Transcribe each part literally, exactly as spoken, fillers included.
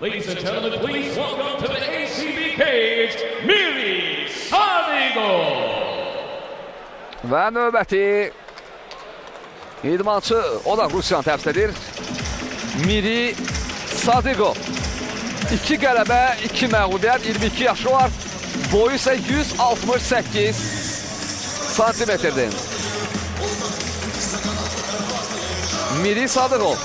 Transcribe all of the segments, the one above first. Ladies and gentlemen, please welcome to the A C B cage, Miri Sadiqov. Və növbəti idmançı, o da Rusiyanı təmsil edir, Miri Sadiqov. İki qələbə, iki məğlubiyyət, iyirmi iki yaşı var, boyu isə yüz altmış səkkiz santimetrdir. Miri Sadiqov.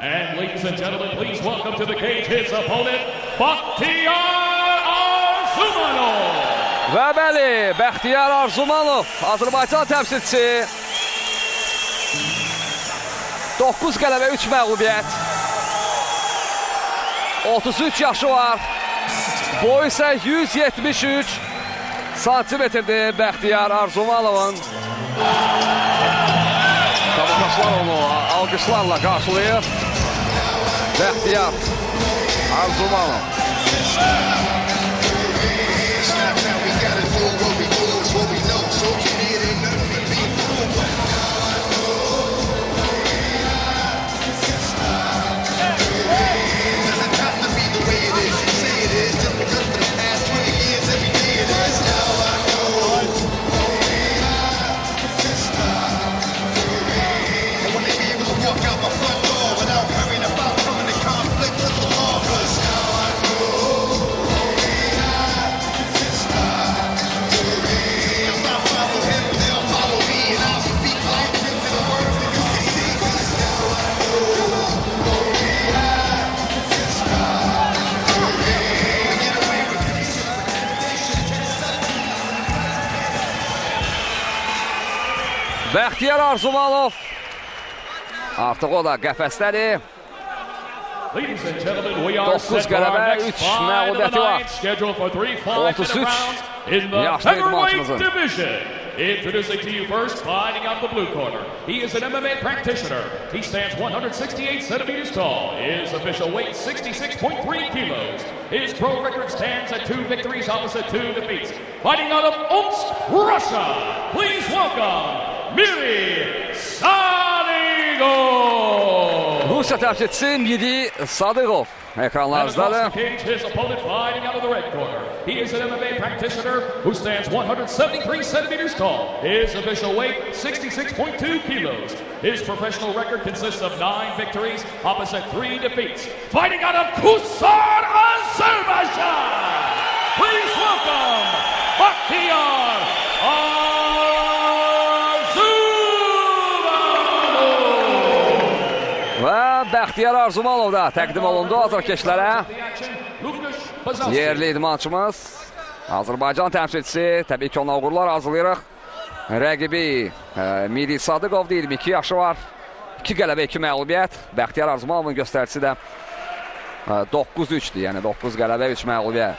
And ladies and gentlemen, please welcome to the cage his opponent, Bəxtiyar Arzumanov. Və bəli, Bəxtiyar Arzumanov, Azərbaycan təmsilçisi. doqquz qələbə, üç məğlubiyyət. otuz üç yaşı var. Boyu isə yüz yetmiş üç santimetrdir Bəxtiyar Arzumanovun. Tamaşaçılar onu alqışlarla qarşılayır. Bəxtiyar Arzumanov. Bəxtiyar Arzumanov artıq o da qəfəsdədir. doqquz qələbə, üç məğlubiyyəti var. otuz üç yaşlı idmançımızın. Introducing to you first, fighting out of the blue corner. He is an M M A practitioner. He stands one hundred sixty-eight centimeters tall. His official weight sixty-six point three kilos. His pro record stands at two victories opposite two defeats. Fighting out of Omsk, Russia. Please welcome Miri Sadiqov. Rusya temsilcisi Miri Sadiqov. Ekranlarınızdadır. He is an M M A practitioner who stands one hundred seventy-three centimeters tall. His official weight sixty-six point two kilos. His professional record consists of nine victories, opposite three defeats. Fighting out of Kusar, Azerbaijan. Please welcome Bəxtiyar Arzumanov. Və Bəxtiyar Arzumanov da təqdim olundu azarkeşlərə. Yerli idmançımız, Azərbaycan təmsilçisi, təbii ki ona uğurlar hazırlayırıq. Rəqibi Miri Sadiqov'da iyirmi iki yaşı var. iki qələbə, iki məğlubiyyət. Bəxtiyar Arzumanov'un göstəricisi də doqquz üç-dir. Yəni doqquz qələbə, üç məğlubiyyət.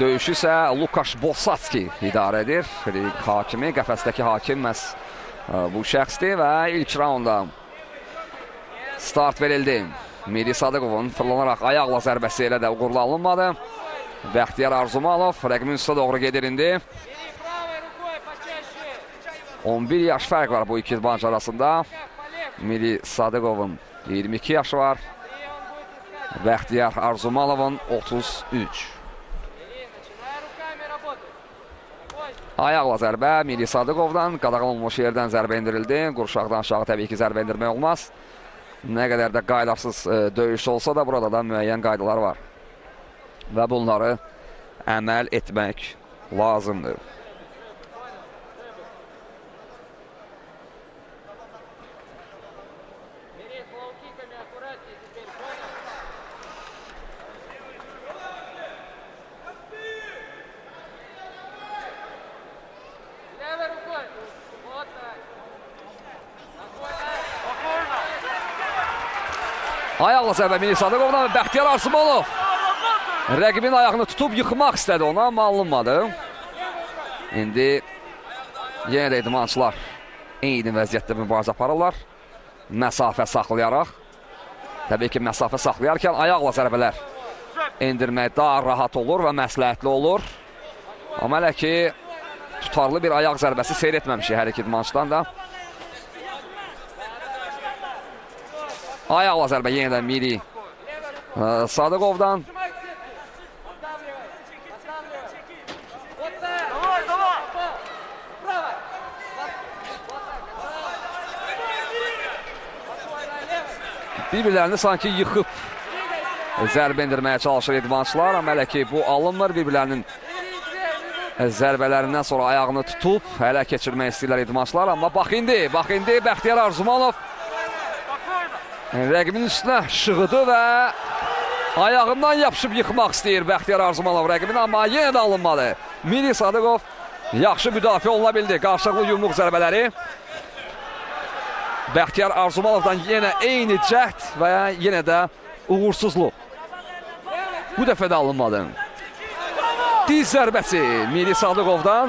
Döyüşü isə Lukas Bosacki idarə edir. Ring hakimi, qəfəsdəki hakim məhz bu şəxsdir və ilk raunda start verildi. Miri Sadiqovun fırlanaraq ayaqla zərbəsi elə də uğurlu alınmadı. Bəxtiyar Arzumanov rəqmin üstə doğru gedir indi. on bir yaş fərq var bu iki idmançı arasında. Miri Sadiqovun iyirmi iki yaşı var. Bəxtiyar Arzumanovun otuz üç. Ayaqla zərbə Miri Sadiqovdan, qadağan olmuş yerdən zərbə indirildi. Qurşaqdan aşağı təbii ki zərbə indirmək olmaz. Nə qədər də qaydasız döyüş olsa da burada da müəyyən qaydalar var. Və bunları əməl etmək lazımdır. Ayaqla zərbə Miri Sadiqovdan və Bəxtiyar Arzumanov rəqibin ayağını tutub yıxmaq istədi ona, amma alınmadı. İndi yenə də idmançılar eyni vəziyyətdə mübarizə aparırlar, məsafə saxlayaraq. Təbii ki, məsafə saxlayarkən ayaqla zərbələr endirmək daha rahat olur və məsləhətli olur. Amma hələ ki, tutarlı bir ayaq zərbəsi seyr etməmişik hər iki idmançıdan da. Ayaqla zərbə yenə də Miri Sadiqovdan. Bir-birlərini sanki yıxıb zərbə endirməyə çalışır idmançılar. Amma hələ ki bu alınmır. Bir-birlərinin zərbələrindən sonra ayağını tutub hələ keçirmək istəyirlər idmançılar. Amma bax indi, bax indi Bəxtiyar Arzumanov rəqibinin üstünə şığıdı və ayağından yapışıb yıxmaq istəyir Bəxtiyar Arzumanov rəqibini, amma yenə də alınmadı. Miri Sadiqov yaxşı müdafiə oluna bildi. Qarşılıqlı yumruq zərbələri. Bəxtiyar Arzumanovdan yenə eyni cəhd və yenə də uğursuzluq. Bu dəfə də alınmadı. Diz zərbəsi Miri Sadiqovdan.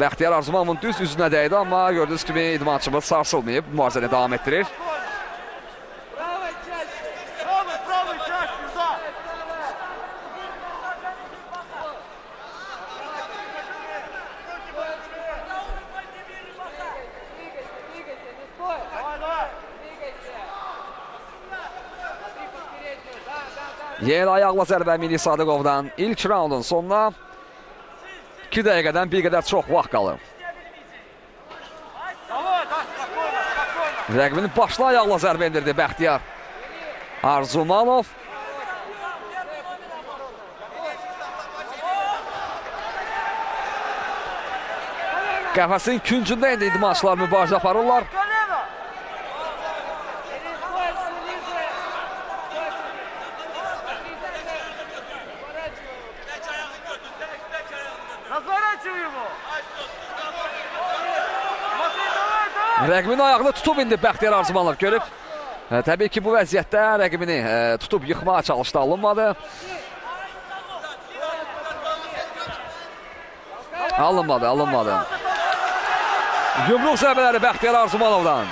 Bəxtiyar Arzumanovun düz üzünə dəydi, amma gördüyünüz kimi idmançımız sarsılmayıb, mübarizəni davam etdirir. Yenə ayaqla zərbə Miri Sadiqovdan. İlk raundun sonuna iki dəqiqədən bir qədər çox vaxt qalır. Rəqibinin başına ayaqla zərbə endirdi Bəxtiyar Arzumanov. Qəfəsin küncündə indi idmançılar mübarizə aparırlar. Rəqibin ayağını tutub indi Bəxtiyar Arzumanov görüb. Təbii ki, bu vəziyyətdə rəqibini tutub yıxmağa çalışdı, alınmadı. Alınmadı, alınmadı. Yumruq zərbələri Bəxtiyar Arzumanovdan.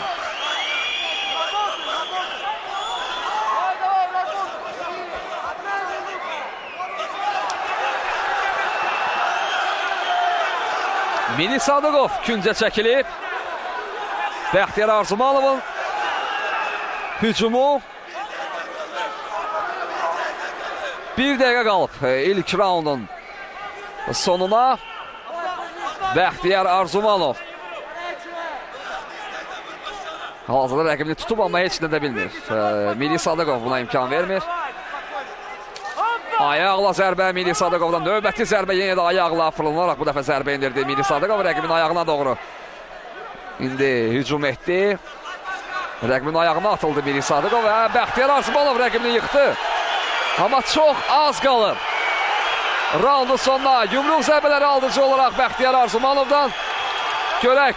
Miri Sadiqov küncə çəkilib. Bəxtiyar Arzumanovun hücumu. Bir dəqiqə qalıb ilk raundun sonuna. Bəxtiyar Arzumanov hazırda rəqibini tutub, amma heç nə də bilmir. Miri Sadiqov buna imkan vermir. Ayaqla zərbə Miri Sadiqovdan. Növbəti zərbə yenə də ayaqla fırlanaraq bu dəfə zərbə indirdi Miri Sadiqov rəqibin ayağına doğru. İndi hücum etdi. Rəqibin ayağına atıldı Miri Sadiqov və Bəxtiyar Arzumanov rəqibini yıxdı. Amma çox az qalır. Raundun sonuna yumruq zərbələri alıcı olaraq Bəxtiyar Arzumanovdan. Görək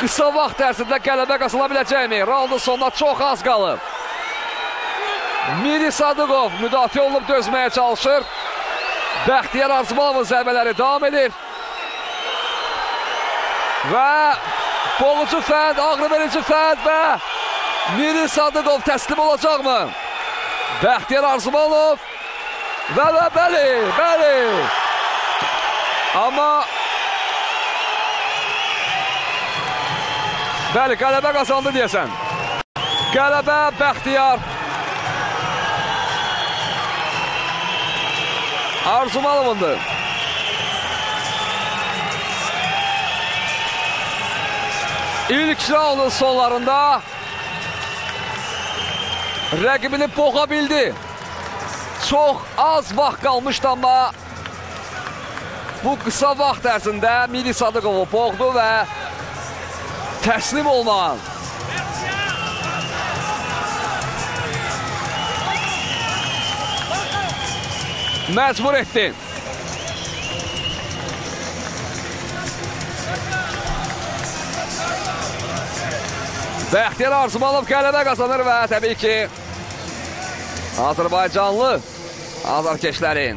qısa vaxt ərzində qələbə qazana biləcəkmi? Raundun sonuna çox az qalır. Miri Sadiqov müdafiə olunub dözməyə çalışır. Bəxtiyar Arzumanovun zərbələri davam edir. Və boğucu fənd, ağrıverici fənd və Miri Sadiqov təslim olacaqmı? Bəxtiyar Arzumanov və və bəli, bəli. Amma bəli, qələbə qazandı deyəsən. Qələbə Bəxtiyar Arzumanovundur. İlk raundun sonlarında rəqibini boğa bildi. Çox az vaxt qalmışdı, amma bu qısa vaxt ərzində Miri Sadiqovu boğdu və təslim olmalı. Məcbur etdi. Bəxtiyar Arzumanov qələbə qazanır və təbii ki, Azərbaycanlı azarkeşlərin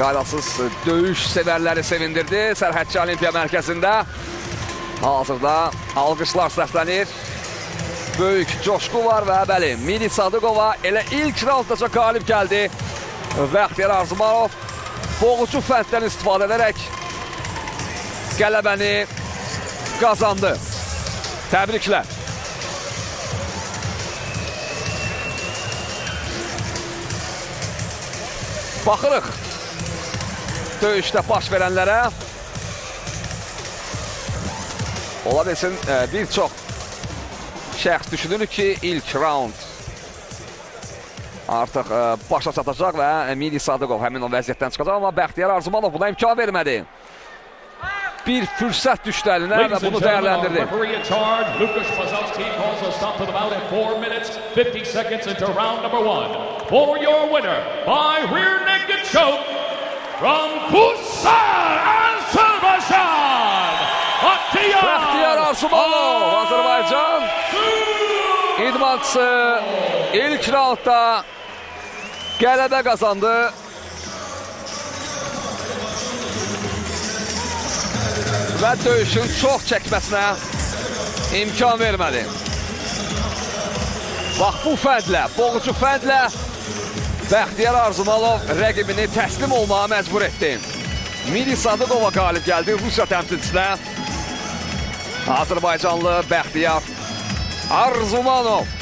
qaydasız döyüş sevərləri sevindirdi. Sərhədçi Olimpiya mərkəzində hazırda alqışlar səslənir. Böyük coşqu var və bəli, Miri Sadiqova elə ilk raundda çox qalib gəldi. Bəxtiyar Arzumanov boğucu fənddən istifadə edərək qələbəni qazandı. Təbriklər. Baxırıq döyüşdə baş verənlərə. Ola bilsin, bir çox şəxs düşünür ki, ilk raund artıq başa çatacaq və Miri Sadiqov həmin o vəziyyətdən çıxacaq, amma Bəxtiyar Arzumanov buna imkan vermədi. Bir fürsət düşdü əlinə və bunu dəyərləndirdi. Lukas Bosacki calls a stop to the bout at four minutes fifty seconds into round number one. For your winner by rear naked choke from Azərbaycan, Bəxtiyar Arzumanov, Azərbaycan idmançısı ilk raundda qələbə qazandı. Və döyüşün çox çəkməsinə imkan vermədi. Bax bu fəndlə, boğucu fəndlə Bəxtiyar Arzumanov rəqibini təslim olmağa məcbur etdi. Miri Sadiqova qalib gəldi, Rusiya təmsilçisinə. Azərbaycanlı Bəxtiyar Arzumanov.